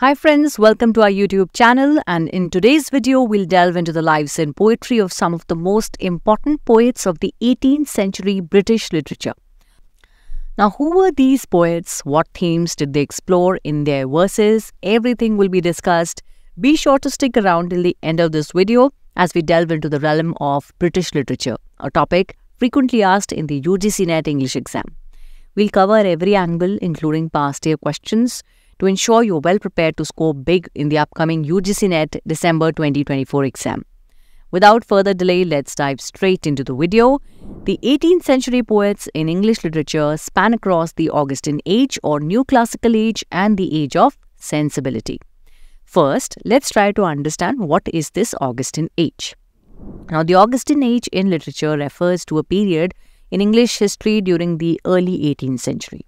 Hi friends, welcome to our YouTube channel, and in today's video we'll delve into the lives and poetry of some of the most important poets of the 18th century British literature. Now, who were these poets? What themes did they explore in their verses? Everything will be discussed. Be sure to stick around till the end of this video as we delve into the realm of British literature, a topic frequently asked in the UGC NET English exam. We'll cover every angle including past year questions, to ensure you're well prepared to score big in the upcoming UGC NET December 2024 exam. Without further delay, let's dive straight into the video. The 18th century poets in English literature span across the Augustan Age or New Classical Age and the Age of Sensibility. First, let's try to understand what is this Augustan Age. Now, the Augustan Age in literature refers to a period in English history during the early 18th century.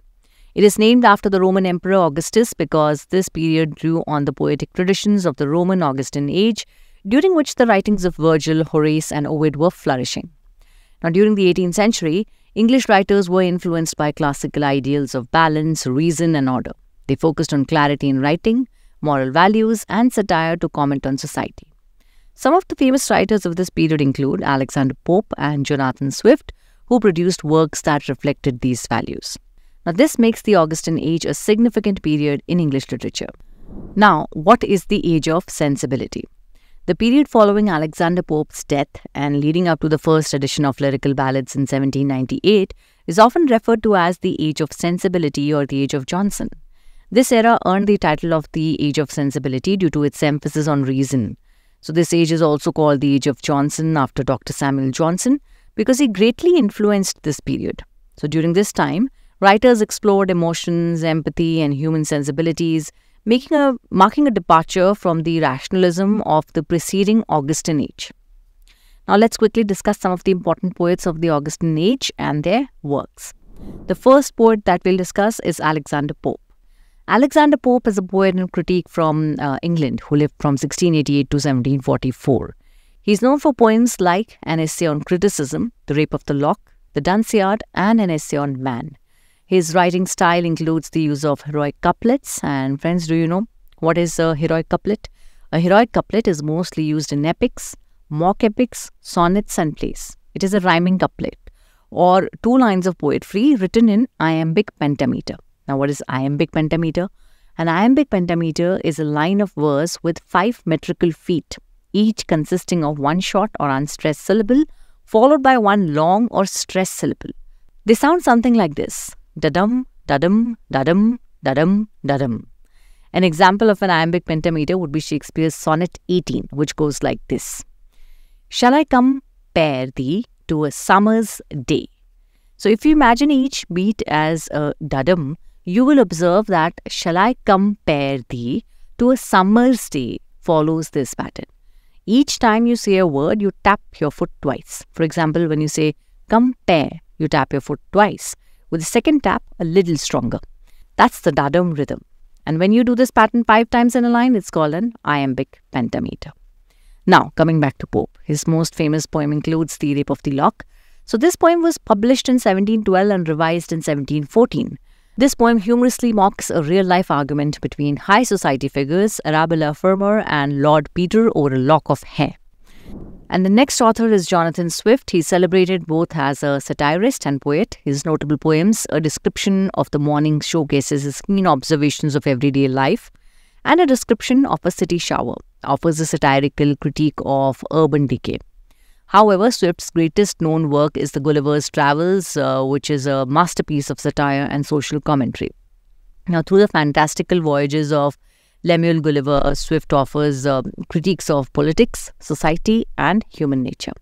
It is named after the Roman Emperor Augustus because this period drew on the poetic traditions of the Roman Augustan Age, during which the writings of Virgil, Horace and Ovid were flourishing. Now, during the 18th century, English writers were influenced by classical ideals of balance, reason and order. They focused on clarity in writing, moral values and satire to comment on society. Some of the famous writers of this period include Alexander Pope and Jonathan Swift, who produced works that reflected these values. Now, this makes the Augustan Age a significant period in English literature. Now, what is the Age of Sensibility? The period following Alexander Pope's death and leading up to the first edition of Lyrical Ballads in 1798 is often referred to as the Age of Sensibility or the Age of Johnson. This era earned the title of the Age of Sensibility due to its emphasis on reason. So, this age is also called the Age of Johnson after Dr. Samuel Johnson because he greatly influenced this period. So, during this time, writers explored emotions, empathy and human sensibilities, marking a departure from the rationalism of the preceding Augustan Age. Now, let's quickly discuss some of the important poets of the Augustan Age and their works. The first poet that we'll discuss is Alexander Pope. Alexander Pope is a poet and critic from England who lived from 1688 to 1744. He is known for poems like an essay on criticism, The Rape of the Lock, The Dunciad and an essay on man. His writing style includes the use of heroic couplets. And friends, do you know what is a heroic couplet? A heroic couplet is mostly used in epics, mock epics, sonnets and plays. It is a rhyming couplet or two lines of poetry written in iambic pentameter. Now, what is iambic pentameter? An iambic pentameter is a line of verse with 5 metrical feet, each consisting of one short or unstressed syllable, followed by one long or stressed syllable. They sound something like this. Dadum, dadum, dadum, dadum, dadum. An example of an iambic pentameter would be Shakespeare's Sonnet 18, which goes like this. Shall I compare thee to a summer's day? So, if you imagine each beat as a dadum, you will observe that shall I compare thee to a summer's day follows this pattern. Each time you say a word, you tap your foot twice. For example, when you say compare, you tap your foot twice, with the second tap a little stronger. That's the dadum rhythm. And when you do this pattern 5 times in a line, it's called an iambic pentameter. Now, coming back to Pope, his most famous poem includes The Rape of the Lock. So, this poem was published in 1712 and revised in 1714. This poem humorously mocks a real-life argument between high society figures Arabella Fermor and Lord Peter over a lock of hair. And the next author is Jonathan Swift. He celebrated both as a satirist and poet. His notable poems, a description of the morning, showcases his keen observations of everyday life, and a description of a city shower offers a satirical critique of urban decay. However, Swift's greatest known work is the Gulliver's Travels, which is a masterpiece of satire and social commentary. Now, through the fantastical voyages of Lemuel Gulliver, Swift offers critiques of politics, society and human nature.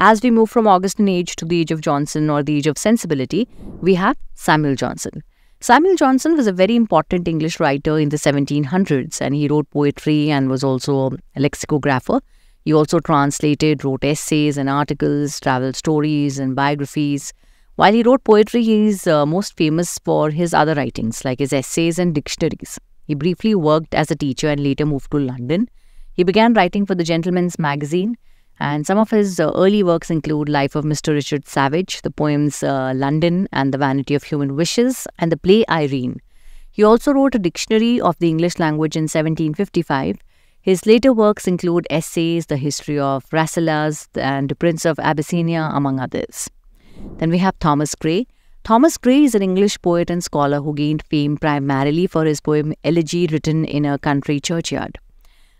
As we move from Augustan Age to the Age of Johnson or the Age of Sensibility, we have Samuel Johnson. Samuel Johnson was a very important English writer in the 1700s, and he wrote poetry and was also a lexicographer. He also translated, wrote essays and articles, travel stories and biographies. While he wrote poetry, he is most famous for his other writings like his essays and dictionaries. He briefly worked as a teacher and later moved to London. He began writing for the Gentleman's Magazine, and some of his early works include Life of Mr. Richard Savage, the poems London and The Vanity of Human Wishes, and the play Irene. He also wrote a dictionary of the English language in 1755. His later works include essays, the history of Rasselas and the Prince of Abyssinia, among others. Then we have Thomas Gray. Thomas Gray is an English poet and scholar who gained fame primarily for his poem Elegy Written in a Country Churchyard.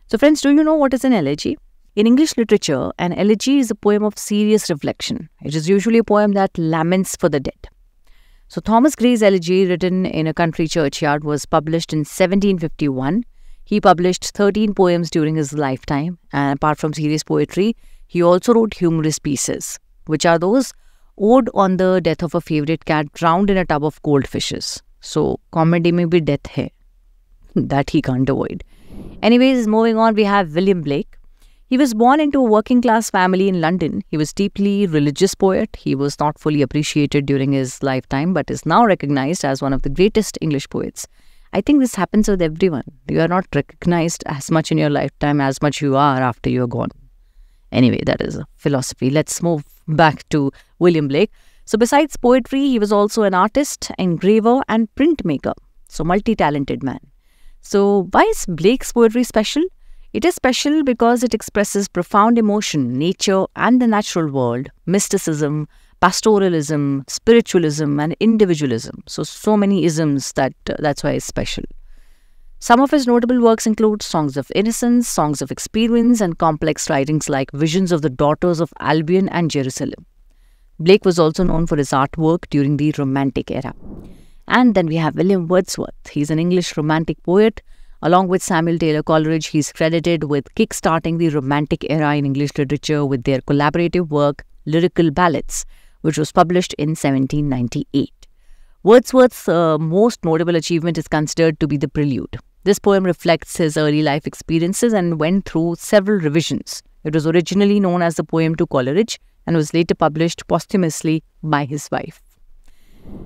So friends, do you know what is an elegy? In English literature, an elegy is a poem of serious reflection. It is usually a poem that laments for the dead. So Thomas Gray's Elegy Written in a Country Churchyard was published in 1751. He published 13 poems during his lifetime, and apart from serious poetry, he also wrote humorous pieces, which are those Ode on the Death of a Favorite Cat Drowned in a Tub of Goldfishes. So comedy mein bhi death hai that he can't avoid. Anyways, moving on, we have William Blake. He was born into a working-class family in London. He was a deeply religious poet. He was not fully appreciated during his lifetime, but is now recognized as one of the greatest English poets. I think this happens with everyone. You are not recognized as much in your lifetime as much you are after you are gone. Anyway, that is a philosophy. Let's move back to William Blake. So besides poetry, he was also an artist, engraver, and printmaker. So multi-talented man. So why is Blake's poetry special? It is special because it expresses profound emotion, nature and the natural world, mysticism, pastoralism, spiritualism and individualism. So many isms that's why it's special. Some of his notable works include Songs of Innocence, Songs of Experience and complex writings like Visions of the Daughters of Albion and Jerusalem. Blake was also known for his artwork during the Romantic era. And then we have William Wordsworth. He's an English Romantic poet. Along with Samuel Taylor Coleridge, he's credited with kick-starting the Romantic era in English literature with their collaborative work, Lyrical Ballads, which was published in 1798. Wordsworth's most notable achievement is considered to be The Prelude. This poem reflects his early life experiences and went through several revisions. It was originally known as the poem to Coleridge and was later published posthumously by his wife.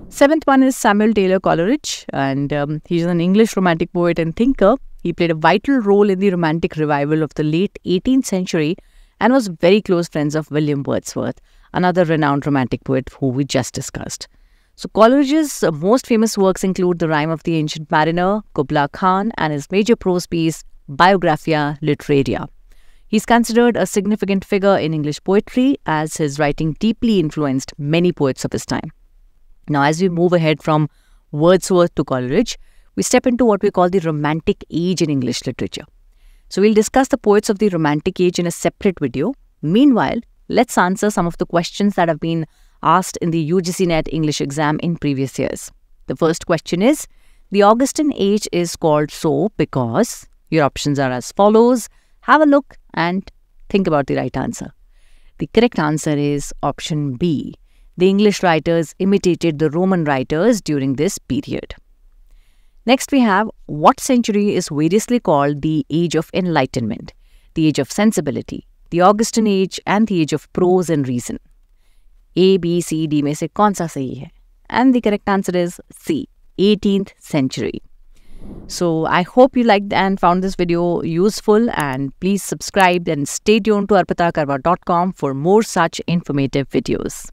Seventh one is Samuel Taylor Coleridge, and he's an English Romantic poet and thinker. He played a vital role in the Romantic revival of the late 18th century and was very close friends of William Wordsworth, another renowned Romantic poet who we just discussed. So Coleridge's most famous works include The Rime of the Ancient Mariner, Kubla Khan, and his major prose piece, Biographia Literaria. He's considered a significant figure in English poetry as his writing deeply influenced many poets of his time. Now, as we move ahead from Wordsworth to Coleridge, we step into what we call the Romantic Age in English literature. So, we'll discuss the poets of the Romantic Age in a separate video. Meanwhile, let's answer some of the questions that have been asked in the UGC NET English exam in previous years. The first question is, the Augustan Age is called so because your options are as follows. Have a look and think about the right answer. The correct answer is option B. The English writers imitated the Roman writers during this period. Next we have, what century is variously called the Age of Enlightenment, the Age of Sensibility, the Augustan Age and the Age of Prose and Reason? A, B, C, D में से कौन सा सही है? And the correct answer is C, 18th century. So I hope you liked and found this video useful, and please subscribe and stay tuned to arpitakarwa.com for more such informative videos.